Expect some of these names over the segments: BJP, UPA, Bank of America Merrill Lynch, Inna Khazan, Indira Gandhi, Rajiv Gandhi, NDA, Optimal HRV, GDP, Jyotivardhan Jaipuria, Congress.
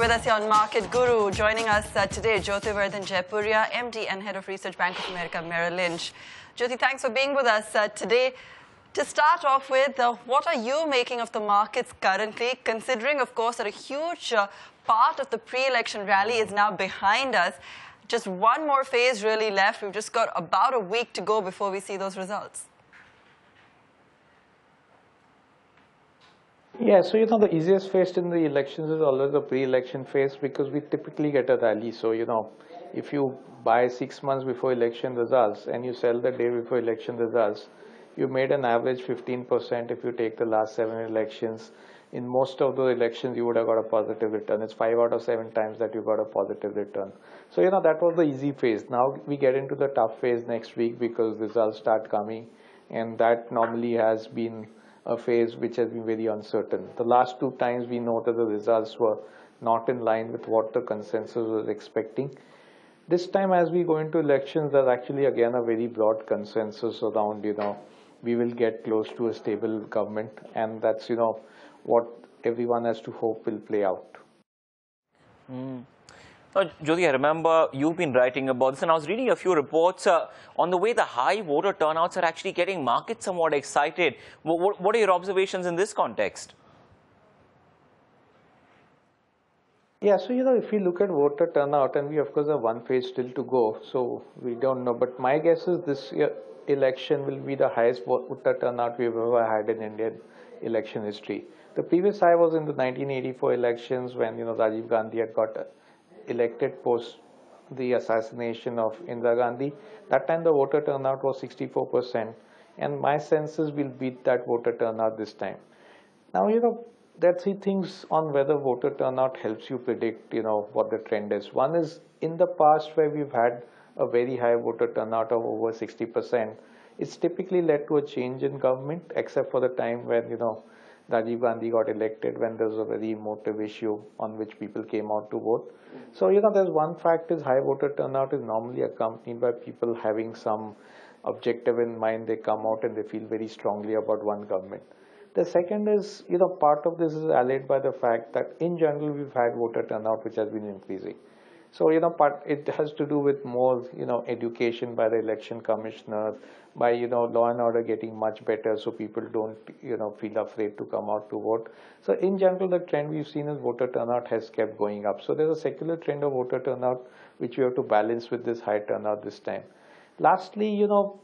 with us here on Market Guru. Joining us today, Jyotivardhan Jaipuria, MD and Head of Research, Bank of America Merrill Lynch. Jyoti, thanks for being with us today. To start off with, what are you making of the markets currently, considering, of course, that a huge part of the pre-election rally is now behind us? Just one more phase really left. We've just got about a week to go before we see those results. Yeah, so, you know, the easiest phase in the elections is always the pre-election phase, because we typically get a rally. So, you know, if you buy 6 months before election results and you sell the day before election results, you made an average 15% if you take the last 7 elections. In most of those elections, you would have got a positive return. It's 5 out of 7 times that you got a positive return. So, you know, that was the easy phase. Now we get into the tough phase next week, because results start coming, and that normally has been a phase which has been very uncertain. The last 2 times we know that the results were not in line with what the consensus was expecting. This time, as we go into elections, there's actually again a very broad consensus around, you know, we will get close to a stable government, and that's, you know, what everyone has to hope will play out. Now, Jyoti, I remember you've been writing about this, and I was reading a few reports on the way the high voter turnouts are actually getting markets somewhat excited. What are your observations in this context? Yeah, so, you know, if you look at voter turnout, and we, of course, have one phase still to go, so we don't know. But my guess is this year election will be the highest voter turnout we've ever had in Indian election history. The previous high was in the 1984 elections, when, you know, Rajiv Gandhi had got elected post the assassination of Indira Gandhi. That time the voter turnout was 64%, and my sense is we'll beat that voter turnout this time. Now, you know, there are 3 things on whether voter turnout helps you predict, you know, what the trend is. One is, in the past where we've had a very high voter turnout of over 60%, it's typically led to a change in government, except for the time when, you know, Rajiv Gandhi got elected, when there was a very emotive issue on which people came out to vote. So, you know, there's one fact is high voter turnout is normally accompanied by people having some objective in mind. They come out and they feel very strongly about one government. The second is, you know, part of this is allayed by the fact that in general we've had voter turnout which has been increasing. So, you know, it has to do with more, you know, education by the election commissioner, by, you know, law and order getting much better, so people don't, you know, feel afraid to come out to vote. So, in general, the trend we've seen is voter turnout has kept going up. So, there's a secular trend of voter turnout which we have to balance with this high turnout this time. Lastly, you know,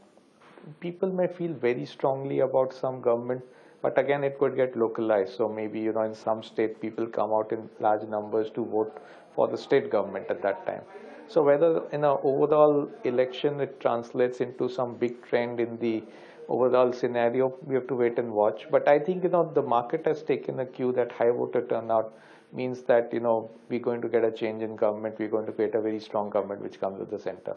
people may feel very strongly about some government, but again, it could get localized. So, maybe, you know, in some state, people come out in large numbers to vote for the state government at that time. So whether in an overall election it translates into some big trend in the overall scenario, we have to wait and watch. But I think, you know, the market has taken a cue that high voter turnout means that, you know, we're going to get a change in government, we're going to create a very strong government which comes at the center.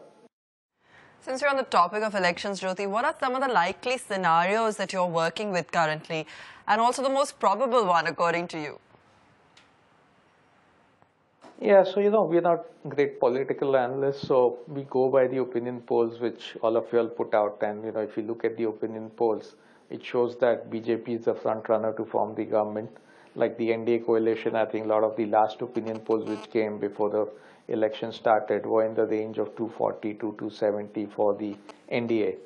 Since you're on the topic of elections, Jyoti, what are some of the likely scenarios that you're working with currently, and also the most probable one according to you? Yeah, so, you know, we're not great political analysts, so we go by the opinion polls which all of you all put out. And, you know, if you look at the opinion polls, it shows that BJP is the front runner to form the government. Like the NDA coalition, I think a lot of the last opinion polls which came before the election started were in the range of 240 to 270 for the NDA.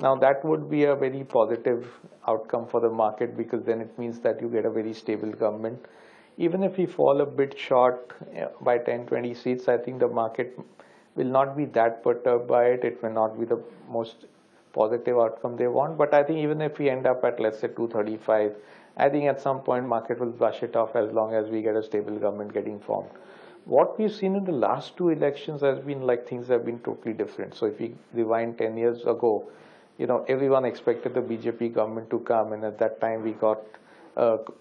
Now, that would be a very positive outcome for the market, because then it means that you get a very stable government. Even if we fall a bit short by 10, 20 seats, I think the market will not be that perturbed by it. It may not be the most positive outcome they want. But I think even if we end up at, let's say, 235, I think at some point market will brush it off as long as we get a stable government getting formed. What we've seen in the last 2 elections has been like things have been totally different. So if we rewind 10 years ago, you know, everyone expected the BJP government to come, and at that time we got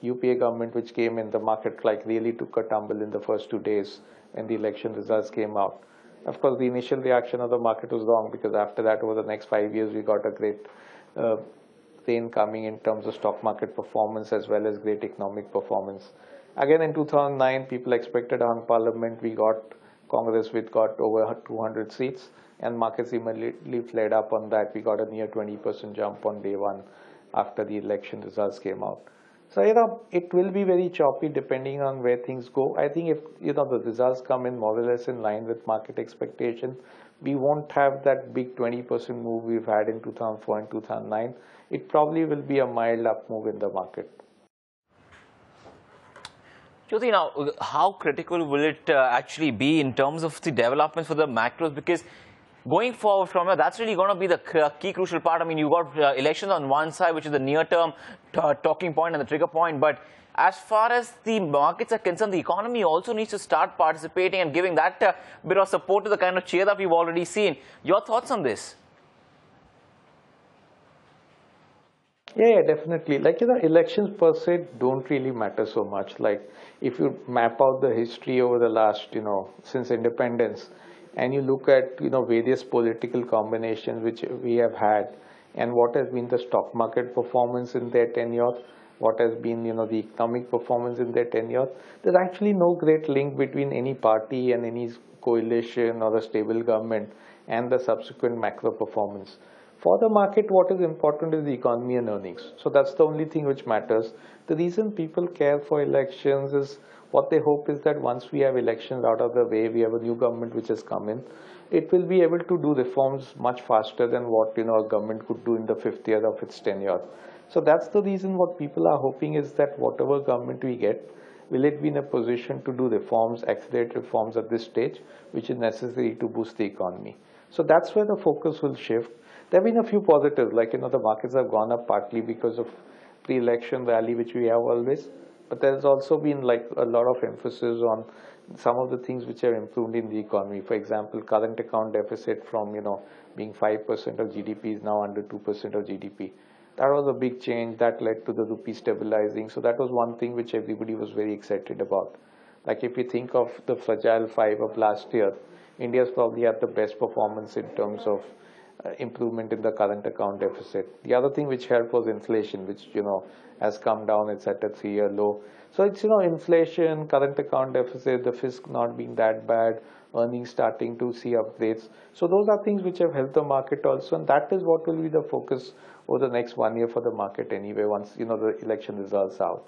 UPA government which came in. The market like really took a tumble in the first 2 days when the election results came out. Of course, the initial reaction of the market was wrong, because after that, over the next 5 years, we got a great rain coming in terms of stock market performance as well as great economic performance. Again, in 2009, people expected a hung parliament. We got Congress which got over 200 seats, and markets immediately fled up on that. We got a near 20% jump on day 1 after the election results came out. So, it will be very choppy depending on where things go. I think if, the results come in more or less in line with market expectation, we won't have that big 20% move we've had in 2004 and 2009. It probably will be a mild up move in the market. Jyoti, now, how critical will it actually be in terms of the developments for the macros? Because going forward from here, that's really going to be the key crucial part. I mean, you've got elections on one side, which is the near-term talking point and the trigger point. But as far as the markets are concerned, the economy also needs to start participating and giving that bit of support to the kind of cheer that we've already seen. Your thoughts on this? Yeah, definitely. Like, elections per se don't really matter so much. Like, if you map out the history over the last, since independence, and you look at, various political combinations which we have had and what has been the stock market performance in their tenure, what has been, the economic performance in their tenure, there's actually no great link between any party and any coalition or a stable government and the subsequent macro performance. For the market, what is important is the economy and earnings. So that's the only thing which matters. The reason people care for elections is what they hope is that once we have elections out of the way, we have a new government which has come in, it will be able to do reforms much faster than what a government could do in the 5th year of its tenure. So that's the reason what people are hoping is that whatever government we get, will it be in a position to do reforms, accelerate reforms at this stage, which is necessary to boost the economy. So that's where the focus will shift. There have been a few positives, like, the markets have gone up partly because of pre-election rally, which we have always. But there's also been like a lot of emphasis on some of the things which have improved in the economy. For example, current account deficit from, being 5% of GDP is now under 2% of GDP. That was a big change that led to the rupee stabilizing. So that was one thing which everybody was very excited about. Like if you think of the fragile five of last year, India's probably had the best performance in terms of improvement in the current account deficit. The other thing which helped was inflation, which, has come down. It's at a 3-year low. So it's, inflation, current account deficit, the fisc not being that bad, earnings starting to see upgrades. So those are things which have helped the market also. And that is what will be the focus over the next 1 year for the market anyway, once, the election results out.